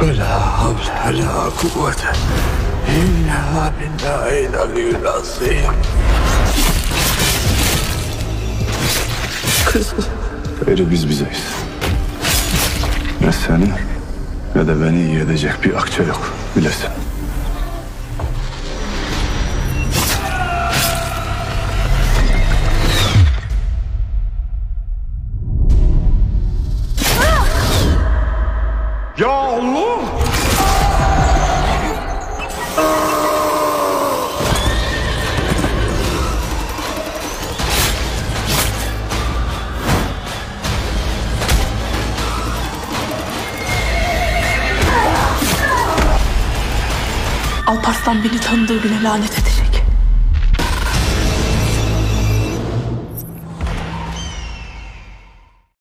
Ve la havle ve la kuvvete illa billahi al-aliyyil azim. Kızım. Gayrı biz bizeyiz. Ne seni ne de beni iyi edecek bir akçe yok, bilesin. Ya Allah! Alp Arslan beni tanıdığı güne lanet edecek.